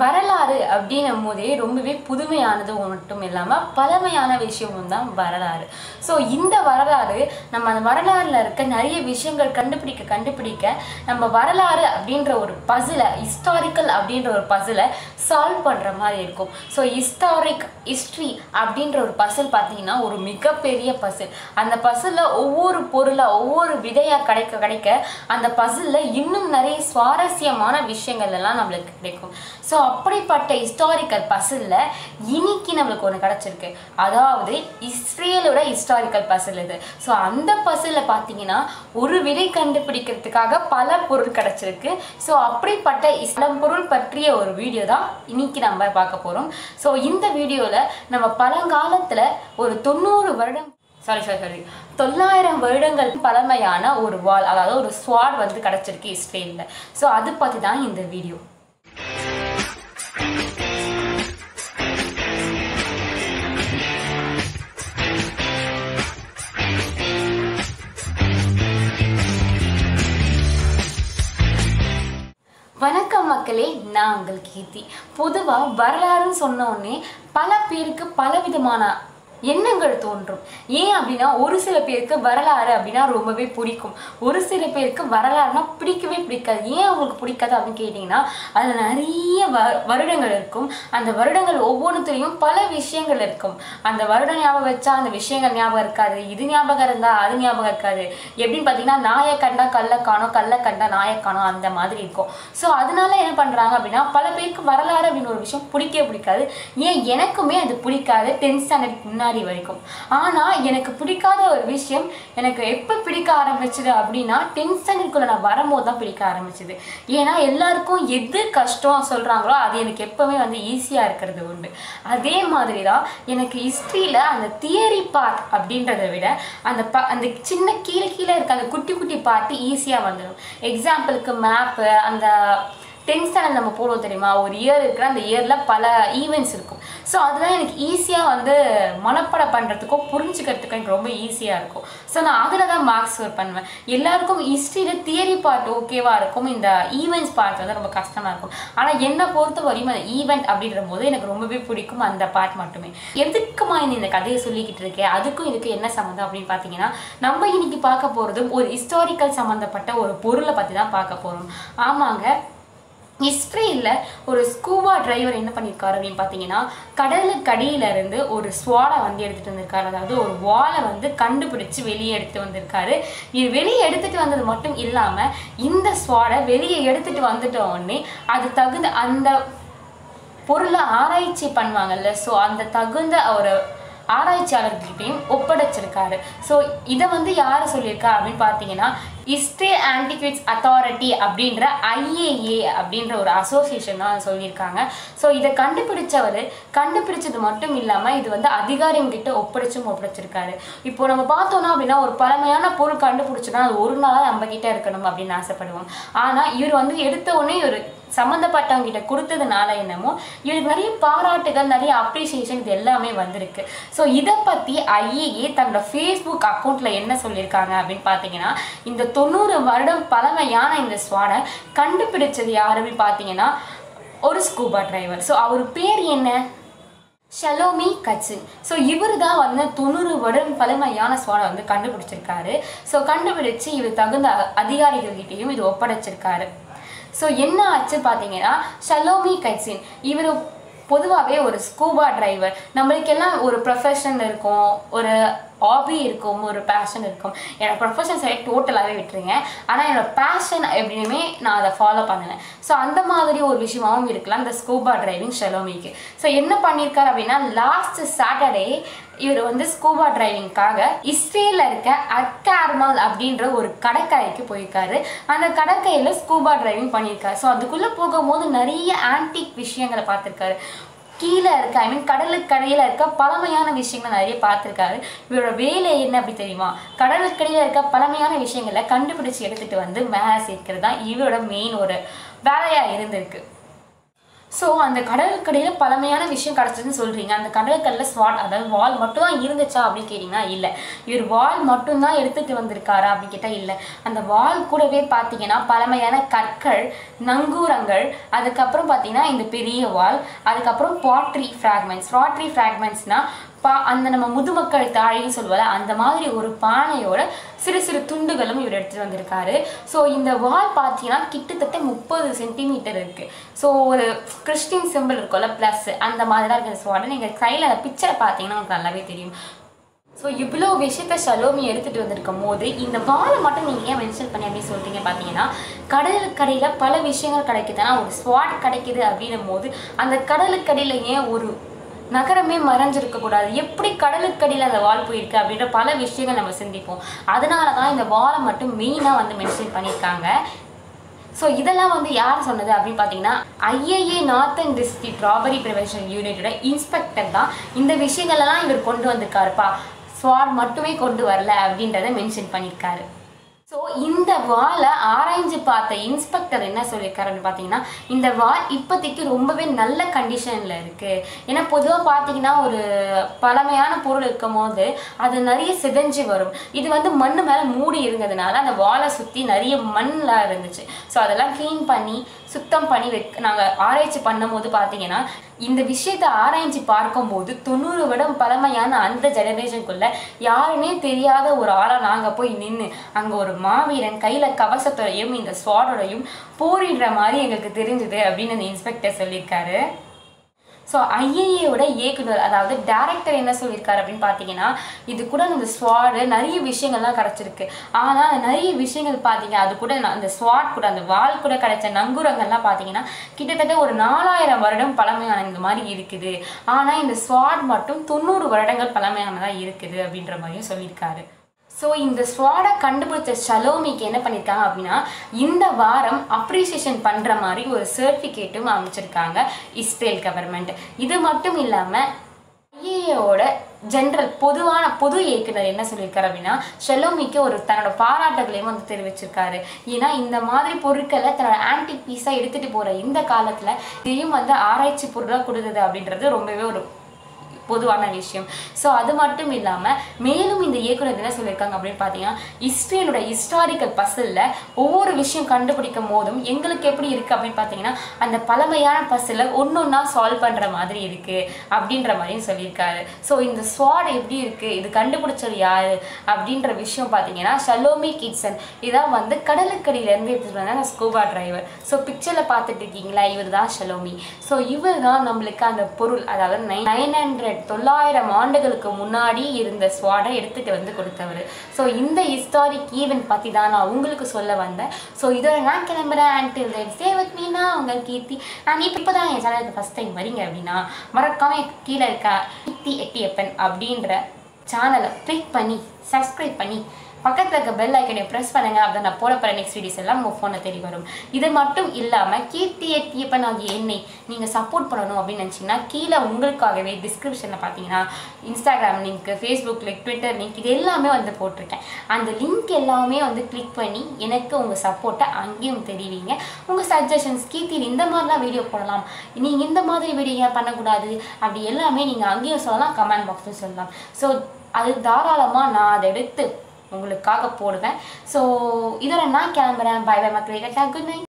வரலாறு அப்படின்னும் போதே ரொம்பவே புதுமையானது மட்டும் இல்லாமல் பழமையான விஷயமும் தான் வரலாறு. ஸோ இந்த வரலாறு நம்ம அந்த வரலாறில் இருக்க நிறைய விஷயங்கள் கண்டுபிடிக்க நம்ம வரலாறு அப்படின்ற ஒரு பசிலை, ஹிஸ்டாரிக்கல் அப்படின்ற ஒரு பசிலை சால்வ் பண்ணுற மாதிரி இருக்கும். ஸோ ஹிஸ்ட்ரி அப்படின்ற ஒரு பசில் பார்த்திங்கன்னா ஒரு மிகப்பெரிய பசில். அந்த பசிலில் ஒவ்வொரு பொருளாக ஒவ்வொரு விதையாக கிடைக்க அந்த பசிலில் இன்னும் நிறைய சுவாரஸ்யமான விஷயங்கள் எல்லாம் நம்மளுக்கு கிடைக்கும். ஸோ அப்படிப்பட்ட ஹிஸ்டாரிக்கல் பசிலில் இன்னைக்கு நம்மளுக்கு ஒன்று கிடச்சிருக்கு, அதாவது இஸ்ரேலோட ஹிஸ்டாரிக்கல் பசில் இது. ஸோ அந்த பசிலில் பார்த்தீங்கன்னா ஒரு விடை கண்டுபிடிக்கிறதுக்காக பல பொருள் கிடச்சிருக்கு. ஸோ அப்படிப்பட்ட பழம்பொருள் பற்றிய ஒரு வீடியோ தான் இன்னைக்கு நம்ம பார்க்க போகிறோம். ஸோ இந்த வீடியோவில் நம்ம பழங்காலத்தில் ஒரு 900 வருடங்கள் பழமையான ஒரு வாள், அதாவது ஒரு ஸ்வார்ட் வந்து கிடச்சிருக்கு இஸ்ரேலில். ஸோ அது பற்றி தான் இந்த வீடியோ. வணக்கம் மக்களே, நான் உங்கள் கீர்த்தி. பொதுவாக வரலாறுன்னு சொன்னோடனே பல பேருக்கு பலவிதமான எண்ணங்கள் தோன்றும். ஏன் அப்படின்னா ஒரு சில பேருக்கு வரலாறு அப்படின்னா ரொம்பவே பிடிக்கும், ஒரு சில பேருக்கு வரலாறுனா பிடிக்கவே பிடிக்காது. ஏன் அவங்களுக்கு பிடிக்காது அப்படின்னு கேட்டிங்கன்னா அதில் நிறைய வருடங்கள் இருக்கும். அந்த வருடங்கள் ஒவ்வொன்றுத்துலேயும் பல விஷயங்கள் இருக்கும். அந்த வருடம் ஞாபகம் வச்சா அந்த விஷயங்கள் ஞாபகம் இருக்காது, இது ஞாபகம் இருந்தால் அது ஞாபகம் இருக்காது. எப்படின்னு பார்த்தீங்கன்னா நாயை கண்டா கல்லை கண்டா நாயை காணும், அந்த மாதிரி இருக்கும். ஸோ அதனால என்ன பண்ணுறாங்க அப்படின்னா பல பேருக்கு வரலாறு அப்படின்னு ஒரு விஷயம் பிடிக்கவே பிடிக்காது. ஏன் எனக்குமே அது பிடிக்காது 10th ஸ்டாண்டர்டுக்கு முன்னாடி வரைக்கும். ஆனால் எனக்கு பிடிக்காத ஒரு விஷயம் எனக்கு எப்போ பிடிக்க ஆரம்பிச்சது அப்படின்னா 10th ஸ்டாண்டர்டுக்குள்ளே நான் வரும்போது தான் பிடிக்க ஆரம்பிச்சது. ஏன்னா எல்லாருக்கும் எது கஷ்டம் சொல்கிறாங்களோ அது எனக்கு எப்போவுமே வந்து ஈஸியாக இருக்கிறது உண்டு. அதே மாதிரி தான் எனக்கு ஹிஸ்ட்ரியில் அந்த தியரி பார்ட் அப்படின்றத விட அந்த சின்ன கீழே இருக்க அந்த குட்டி பார்ட் ஈஸியாக வந்துடும். எக்ஸாம்பிளுக்கு மேப்பு, அந்த 10th ஸ்டாண்டர்ட் நம்ம போடுவோம் தெரியுமா, ஒரு இயர் இருக்கிற அந்த இயரில் பல ஈவெண்ட்ஸ் இருக்கும். ஸோ அதெல்லாம் எனக்கு ஈஸியாக வந்து மனப்பாடம் பண்ணுறதுக்கோ புரிஞ்சுக்கிறதுக்கோ எனக்கு ரொம்ப ஈஸியாக இருக்கும். ஸோ நான் அதில் தான் மார்க்ஸ் ஸ்கோர் பண்ணுவேன். எல்லாருக்கும் ஹிஸ்ட்ரியில் தியரி பார்ட் ஓகேவாக இருக்கும், இந்த ஈவெண்ட்ஸ் பார்ட் வந்து ரொம்ப கஷ்டமாக இருக்கும். ஆனால் என்னை பொறுத்த வரையும் அந்த ஈவெண்ட் அப்படின்ற போது எனக்கு ரொம்பவே பிடிக்கும் அந்த பார்ட் மட்டுமே. எதுக்குமா இந்த கதையை சொல்லிக்கிட்டு இருக்கேன், அதுக்கும் இதுக்கு என்ன சம்மந்தம் அப்படின்னு பார்த்தீங்கன்னா நம்ம இன்னைக்கு பார்க்க போகிறதும் ஒரு ஹிஸ்டாரிக்கல் சம்மந்தப்பட்ட ஒரு பொருளை பற்றி தான் பார்க்க போகிறோம். ஆமாங்க, இஸ்ரேலில் ஒரு ஸ்கூபா டிரைவர் என்ன பண்ணியிருக்காரு அப்படின்னு பார்த்தீங்கன்னா கடலுக்கு அடியிலிருந்து ஒரு ஸ்வாலை வந்து எடுத்துகிட்டு வந்திருக்காரு, அதாவது ஒரு வாலை வந்து கண்டுபிடிச்சி வெளியே எடுத்துகிட்டு வந்திருக்காரு. இது வெளியே எடுத்துகிட்டு வந்தது மட்டும் இல்லாமல் இந்த ஸ்வாலை வெளியே எடுத்துகிட்டு வந்துட்டோடனே அது தகுந்த அந்த பொருளை ஆராய்ச்சி பண்ணுவாங்கல்ல, ஸோ அந்த தகுந்த ஒரு ஆராய்ச்சியாளர்கிட்டையும் ஒப்படைச்சிருக்காரு. ஸோ இதை வந்து யார் சொல்லியிருக்கா அப்படின்னு பார்த்தீங்கன்னா இஸ்ரேல் ஆன்டிக்விட்ஸ் அத்தாரிட்டி அப்படின்ற IAA அப்படின்ற ஒரு அசோசியேஷன் தான் சொல்லியிருக்காங்க. ஸோ இதை கண்டுபிடிச்சது மட்டும் இல்லாமல் இது வந்து அதிகாரிங்கிட்ட ஒப்படைச்சிருக்காரு. இப்போ நம்ம பார்த்தோம்னா அப்படின்னா ஒரு பழமையான பொருள் கண்டுபிடிச்சோன்னா அது ஒரு நாளாக நம்மக்கிட்ட இருக்கணும் அப்படின்னு ஆசைப்படுவோம். ஆனால் இவர் வந்து எடுத்த உடனே ஒரு சம்மந்தப்பட்டவங்கிட்ட கொடுத்ததுனால என்னமோ இவருக்கு நிறைய பாராட்டுகள், நிறைய அப்ரிசியேஷன், இது எல்லாமே வந்திருக்கு. ஸோ இதை பற்றி IAA தன்னோட ஃபேஸ்புக் அக்கௌண்ட்டில் என்ன சொல்லியிருக்காங்க அப்படின்னு பார்த்தீங்கன்னா இந்த 900 வருடம் பழமையான இந்த ஸ்வாடை கண்டுபிடிச்சது யாருன்னு பார்த்தீங்கன்னா ஒரு ஸ்கூபா டிரைவர். ஸோ அவர் பேர் என்ன, ஷலோமி கச்சின். ஸோ இவர் தான் வந்து 900 வருடம் பழமையான ஸ்வாடை வந்து கண்டுபிடிச்சிருக்காரு. ஸோ கண்டுபிடிச்சு இவர் தகுந்த அதிகாரிகள்கிட்டையும் இது ஒப்படைச்சிருக்காரு. ஸோ என்ன ஆச்சு பார்த்தீங்கன்னா ஷலோமி கச்சின் இவர் பொதுவாகவே ஒரு ஸ்கூபா டிரைவர். நம்மளுக்கெல்லாம் ஒரு ப்ரொஃபஷன் இருக்கும், ஒரு ஹாபி இருக்கும், ஒரு பேஷன் இருக்கும். என்னோடய ப்ரொஃபஷன் சைட் டோட்டலாகவே விட்டுருங்க, ஆனால் என்னோடய பேஷன் எப்படின்னுமே நான் அதை ஃபாலோ பண்ணுவேன். ஸோ அந்த மாதிரி ஒரு விஷயமாகவும் இருக்கலாம் இந்த ஸ்கூபா டிரைவிங் ஷலோமிக்கு. ஸோ என்ன பண்ணியிருக்காரு அப்படின்னா லாஸ்ட் சாட்டர்டே இவர் வந்து ஸ்கூபா டிரைவிங்காக இஸ்ரேலில் இருக்க அக்கார்மால் அப்படின்ற ஒரு கடற்கரைக்கு போயிருக்காரு. அந்த கடற்கரையில் ஸ்கூபா டிரைவிங் பண்ணியிருக்காரு. ஸோ அதுக்குள்ளே போகும்போது நிறைய ஆன்டிக் விஷயங்களை பார்த்துருக்காரு. கீழே இருக்க கடலுக்கடையில் இருக்க பழமையான விஷயங்களை நிறைய பார்த்துருக்காரு. இவரோட வேலை என்ன அப்படி தெரியுமா, கடலுக்கடையில் இருக்க பழமையான விஷயங்களை கண்டுபிடிச்சி எடுத்துகிட்டு வந்து மேலே சேர்க்கிறது தான் இவரோட மெயின் ஒரு வேலையாக இருந்திருக்கு. So அந்த கடற்கரையில பலமையான விஷயம் கடச்சதுன்னு சொல்றீங்க. அந்த கடற்கரையில ஸ்வாட் அதாவது வால் மட்டும் தான் இருந்துச்சா அப்படி கேட்டிங்கன்னா இல்ல. இவர் வால் மட்டும் தான் எடுத்துட்டு வந்திருக்காரா அப்படி கேட்டா இல்ல. அந்த வால் கூடவே பாத்தீங்கன்னா பலமையான கற்கள், நங்கூரங்கள், அதுக்கு அப்புறம் பாத்தீங்கன்னா இந்த பெரிய வால், அதுக்கு அப்புறம் பாட்ரி ஃபிராக்மெண்ட்ஸ். பாட்ரி ஃபிராக்மெண்ட்ஸ்னா அந்த நம்ம முதுமக்கள் தாழின்னு சொல்லுவாங்க அந்த மாதிரி ஒரு பானையோட சிறு சிறு துண்டுகளும் இவர் எடுத்துகிட்டு வந்திருக்காரு. ஸோ இந்த வால் பார்த்தீங்கன்னா கிட்டத்தட்ட 30 சென்டிமீட்டர் இருக்குது. ஸோ ஒரு கிறிஸ்டின் சிம்பிள் இருக்கும்ல ப்ளஸ் அந்த மாதிரிலாம் இருக்கிற ஸ்வாட். நீங்கள் கையில் அந்த பிக்சரை பார்த்தீங்கன்னா உங்களுக்கு நல்லாவே தெரியும். ஸோ இவ்வளோ விஷயத்த ஷலோமி எடுத்துகிட்டு வந்திருக்கும் போது இந்த வாலை மட்டும் நீங்கள் ஏன் மென்ஷன் பண்ணி அப்படின்னு சொல்லிட்டீங்க பார்த்தீங்கன்னா கடலுக்கடையில் பல விஷயங்கள் கிடைக்குதுன்னா ஒரு ஸ்வாட் கிடைக்குது அப்படின்னும் போது அந்த கடலுக்கடையில் ஏன் ஒரு நகரமே மறைஞ்சிருக்கக்கூடாது, எப்படி கடலுக்கடியில் அந்த வால் போயிருக்கு அப்படின்ற பல விஷயங்கள் நம்ம சிந்திப்போம். அதனால தான் இந்த வாலை மட்டும் மெயினாக வந்து மென்ஷன் பண்ணியிருக்காங்க. ஸோ இதெல்லாம் வந்து யார் சொன்னது அப்படின்னு பார்த்தீங்கன்னா IAA northern district robbery prevention யூனிட்டோட இன்ஸ்பெக்டர் தான் இந்த விஷயங்கள்லாம் இவர் கொண்டு வந்திருக்காருப்பா, ஸ்வாட் மட்டுமே கொண்டு வரல அப்படின்றத மென்ஷன் பண்ணியிருக்காரு. ஸோ இந்த வாலை ஆராய்ஞ்சு பார்த்த இன்ஸ்பெக்டர் என்ன சொல்லியிருக்காருன்னு பார்த்தீங்கன்னா இந்த வால் இப்போதைக்கு ரொம்பவே நல்ல கண்டிஷனில் இருக்குது. ஏன்னா பொதுவாக பார்த்தீங்கன்னா ஒரு பழமையான பொருள் இருக்கும் போது அது நிறைய சிதைஞ்சு வரும். இது வந்து மண் மேலே மூடி இருந்ததுனால அந்த வாலை சுற்றி நிறைய மண்ணெலாம் இருந்துச்சு. ஸோ அதெல்லாம் க்ளீன் பண்ணி சுத்தம் பண்ணி நாங்கள் ஆராய்ச்சி பண்ணும் போது பார்த்தீங்கன்னா இந்த விஷயத்தை ஆராய்ச்சி பார்க்கும்போது 90 வருடம் பழமையான அந்த ஜெனரேஷனுக்குள்ளே யாருமே தெரியாத ஒரு ஆளாக நாங்கள் போய் நின்று அங்கே ஒரு மாவீரன் கையில் கவசத்தோடையும் இந்த ஸ்வாடோடையும் போரிடுற மாதிரி எங்களுக்கு தெரிஞ்சுது அப்படின்னு அந்த இன்ஸ்பெக்டர் சொல்லியிருக்காரு. ஸோ ஐஏஏவோட இயக்குனர் அதாவது டேரக்டர் என்ன சொல்லியிருக்காரு அப்படின்னு பார்த்தீங்கன்னா இது கூட அந்த ஸ்வாடு நிறைய விஷயங்கள்லாம் கிடச்சிருக்கு. ஆனால் நிறைய விஷயங்கள் பார்த்தீங்க அது கூட அந்த ஸ்வாட் கூட அந்த வால் கூட கிடைச்ச நங்கூரங்கள்லாம் பார்த்தீங்கன்னா கிட்டத்தட்ட ஒரு 4000 வருடம் பழமையான இந்த மாதிரி இருக்குது. ஆனால் இந்த ஸ்வாட் மட்டும் 90 வருடங்கள் பழமையானதாக இருக்குது அப்படின்ற மாதிரியும் சொல்லியிருக்காரு. ஸோ இந்த ஸ்வாடை கண்டுபிடிச்ச ஷலோமிக்கு என்ன பண்ணியிருக்காங்க அப்படின்னா இந்த வாரம் அப்ரிசியேஷன் பண்ணுற மாதிரி ஒரு சர்டிஃபிகேட்டும் அமைச்சிருக்காங்க இஸ்ரேல் கவர்மெண்ட். இது மட்டும் இல்லாமல் ஐஏஏவோட ஜென்ரல் பொது இயக்குனர் என்ன சொல்லியிருக்காரு அப்படின்னா ஷலோமிக்கு ஒரு தன்னோட பாராட்டுகளையும் வந்து தெரிவிச்சிருக்காரு. ஏன்னா இந்த மாதிரி பொருட்களை தன்னோட ஆன்டிக் பீஸாக எடுத்துகிட்டு போகிற இந்த காலத்தில் இதையும் வந்து ஆராய்ச்சி பொருளாக கொடுக்குது அப்படின்றது ரொம்பவே ஒரு பொதுவான விஷயம். ஸோ அது மட்டும் இல்லாமல் மேலும் இந்த இயக்குனர் என்ன சொல்லியிருக்காங்க அப்படின்னு பார்த்தீங்கன்னா இஸ்ரேலோட ஹிஸ்டாரிக்கல் பசிலில் ஒவ்வொரு விஷயம் கண்டுபிடிக்கும் போதும் எங்களுக்கு எப்படி இருக்குது அப்படின்னு பார்த்தீங்கன்னா அந்த பழமையான பசிலில் ஒன்றா சால்வ் பண்ணுற மாதிரி இருக்குது அப்படின்ற மாதிரியும் சொல்லியிருக்காரு. ஸோ இந்த ஸ்வாட் எப்படி இருக்குது, இது கண்டுபிடிச்சது யார் அப்படின்ற விஷயம் பார்த்தீங்கன்னா ஷலோமி கிட்சன். இதான் வந்து கடலுக்கடியிலேருந்து எடுத்துகிட்டு வந்தாங்க ஸ்கூபா டிரைவர். ஸோ பிக்சரில் பார்த்துட்டு இருக்கீங்களா இவர் தான் ஷலோமி. ஸோ இவர் தான் நம்மளுக்கு அந்த பொருள் அதாவது 900 ஆண்டுகளுக்கு முன்னாடி இருந்த ஸ்வாடை எடுத்துகிட்டு வந்து கொடுத்தவர். ஸோ இந்த ஹிஸ்டாரிக் ஈவெண்ட் பற்றி தான் நான் உங்களுக்கு சொல்ல வந்தேன். ஸோ இதோட நான் கிளம்புறேன். Until then stay with me. நான் உங்கள் கீர்த்தி. நான் இப்போ தான் என் சேனலுக்கு ஃபஸ்ட் டைம் வரீங்க அப்படின்னா மறக்காம கீழே இருக்க கீர்த்தி எட்டியப்பன் அப்படின்ற சேனலை கிளிக் பண்ணி சப்ஸ்கிரைப் பண்ணி பக்கத்தில் இருக்க பெல் ஐக்கனை ப்ரெஸ் பண்ணுங்கள். அப்படி நான் போட போகிற நெக்ஸ்ட் வீடியோஸ் எல்லாம் உங்கள் ஃபோனை தேடி வரும். இது மட்டும் இல்லாமல் கீர்த்தி எட்டியப்பன் ஆகிய என்னை நீங்கள் சப்போர்ட் பண்ணணும் அப்படின்னு நினச்சிங்கன்னா கீழே உங்களுக்காகவே டிஸ்கிரிப்ஷனில் பார்த்தீங்கன்னா Instagram link, Facebook link, Twitter link இது எல்லாமே வந்து போட்டிருக்கேன். அந்த லிங்க் எல்லாமே வந்து கிளிக் பண்ணி எனக்கு உங்கள் சப்போர்ட்டை அங்கேயும் தெரிவிங்க. உங்கள் சஜஷன்ஸ், கீர்த்தி இந்த மாதிரிலாம் வீடியோ போடலாம், நீங்கள் இந்த மாதிரி வீடியோ பண்ணக்கூடாது அப்படி எல்லாமே நீங்கள் அங்கேயும் சொல்லலாம், கமெண்ட் பாக்ஸும் சொல்லலாம். ஸோ அது தாராளமாக நான் அதை எடுத்து உங்களுக்காக போடுவேன். ஸோ இதெல்லாம் நான் கிளம்புறேன். பை பை மக்களே. Good night.